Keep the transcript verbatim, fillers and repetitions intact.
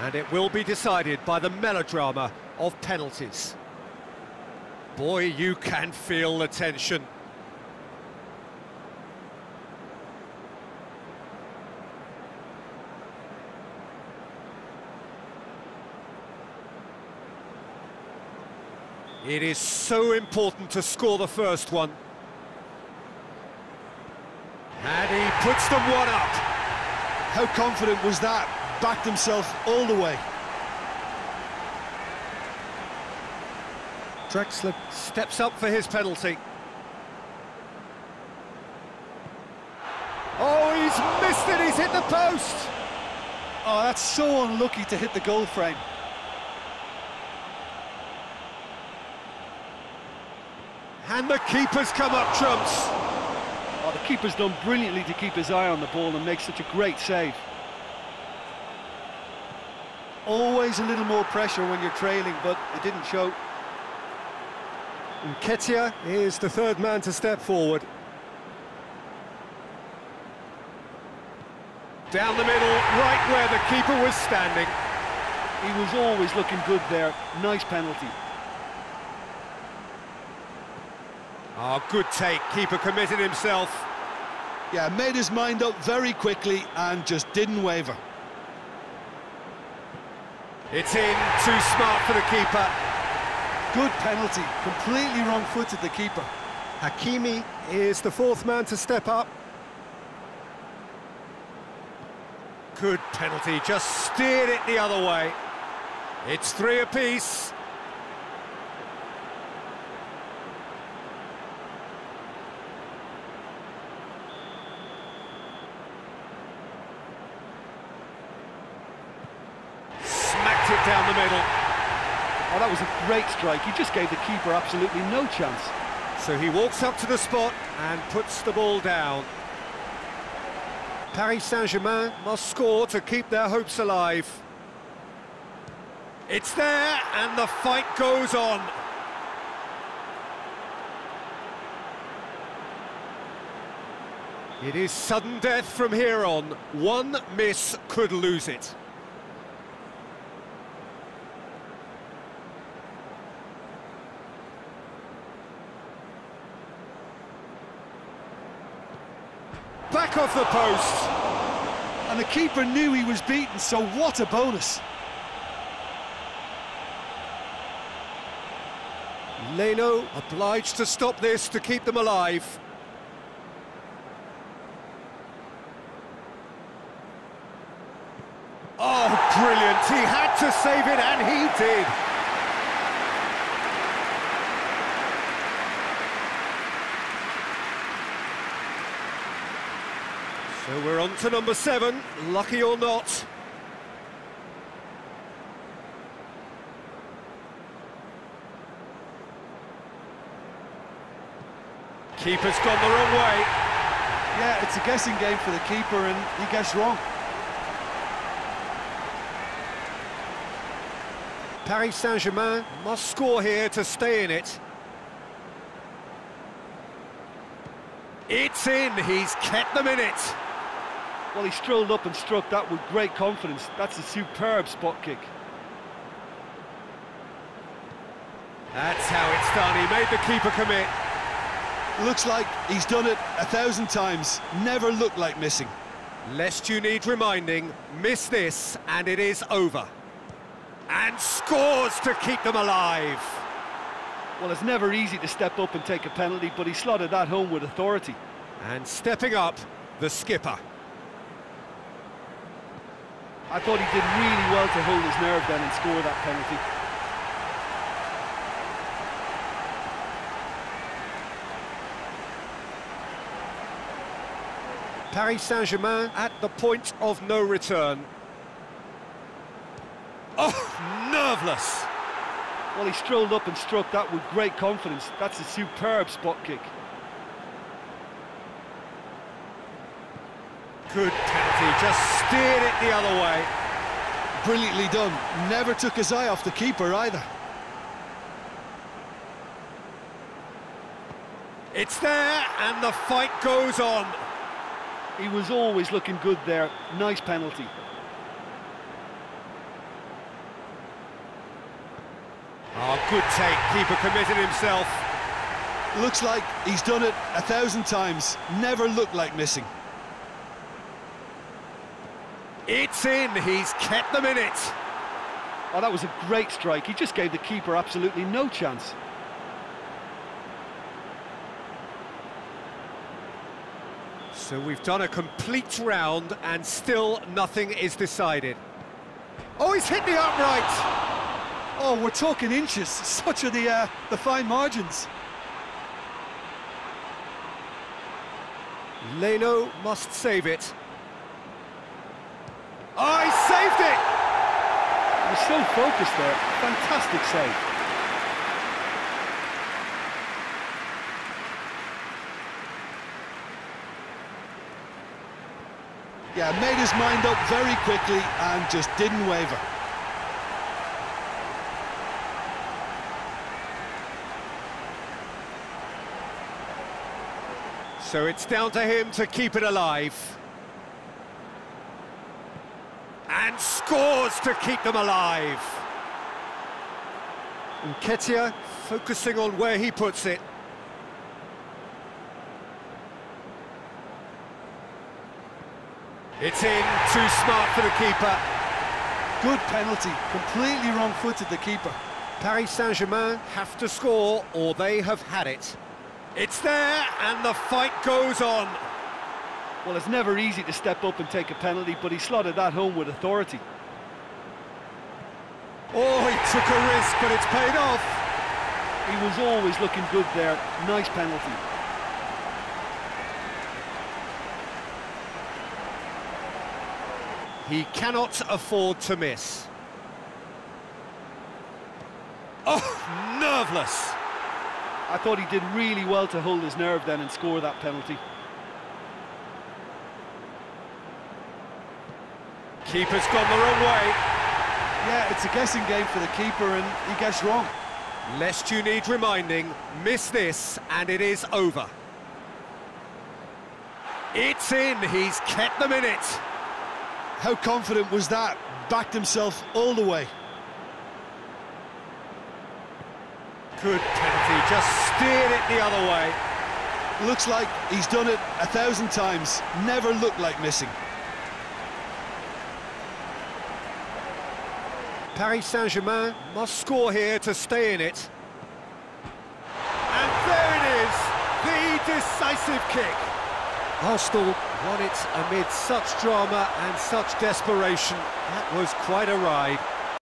And it will be decided by the melodrama of penalties. Boy, you can feel the tension. It is so important to score the first one. And he puts them one up. How confident was that? Backed himself all the way. Drexler steps up for his penalty. Oh, he's missed it, he's hit the post. Oh, that's so unlucky to hit the goal frame. And the keeper's come up trumps. Oh, the keeper's done brilliantly to keep his eye on the ball and make such a great save. Always a little more pressure when you're trailing, but it didn't show. And Ketia is the third man to step forward. Down the middle, right where the keeper was standing. He was always looking good there. Nice penalty. Oh, good take. Keeper committed himself. Yeah, made his mind up very quickly and just didn't waver. It's in, too smart for the keeper. Good penalty, completely wrong-footed the keeper. Hakimi is the fourth man to step up. Good penalty, just steered it the other way. It's three apiece. Down the middle. Oh, that was a great strike. He just gave the keeper absolutely no chance. So he walks up to the spot and puts the ball down. Paris Saint-Germain must score to keep their hopes alive. It's there, and the fight goes on. It is sudden death from here on. One miss could lose it. Back off the post. And the keeper knew he was beaten, so what a bonus. Leno obliged to stop this to keep them alive. Oh, brilliant. He had to save it, and he did. So we're on to number seven, lucky or not. Keeper's gone the wrong way. Yeah, it's a guessing game for the keeper, and he guessed wrong. Paris Saint-Germain must score here to stay in it. It's in, he's kept them in it. Well, he strolled up and struck that with great confidence. That's a superb spot kick. That's how it's done. He made the keeper commit. Looks like he's done it a thousand times. Never looked like missing. Lest you need reminding, miss this and it is over. And scores to keep them alive. Well, it's never easy to step up and take a penalty, but he slotted that home with authority. And stepping up, the skipper. I thought he did really well to hold his nerve then and score that penalty. Paris Saint-Germain at the point of no return. Oh, nerveless! Well, he strolled up and struck that with great confidence. That's a superb spot kick. Good penalty, just steered it the other way. Brilliantly done, never took his eye off the keeper either. It's there, and the fight goes on. He was always looking good there, nice penalty. Oh, good take. Keeper committed himself. Looks like he's done it a thousand times. Never looked like missing. It's in. He's kept them in it. Oh, that was a great strike. He just gave the keeper absolutely no chance. So we've done a complete round and still nothing is decided. Oh, he's hit the upright. Oh, we're talking inches. Such are the, uh, the fine margins. Leno must save it. Oh, he saved it! He was so focused there. Fantastic save. Yeah, made his mind up very quickly and just didn't waver. So it's down to him to keep it alive. And scores to keep them alive. And Ketia focusing on where he puts it. It's in, too smart for the keeper. Good penalty, completely wrong-footed the keeper. Paris Saint-Germain have to score or they have had it. It's there and the fight goes on. Well, it's never easy to step up and take a penalty, but he slotted that home with authority. Oh, he took a risk, but it's paid off. He was always looking good there. Nice penalty. He cannot afford to miss. Oh, nerveless! I thought he did really well to hold his nerve then and score that penalty. Keeper's gone the wrong way. Yeah, it's a guessing game for the keeper and he gets wrong. Lest you need reminding, miss this and it is over. It's in, he's kept them in it. How confident was that? Backed himself all the way. Good penalty, just steered it the other way. Looks like he's done it a thousand times. Never looked like missing. Paris Saint-Germain must score here to stay in it. And there it is, the decisive kick. Arsenal won it amid such drama and such desperation. That was quite a ride.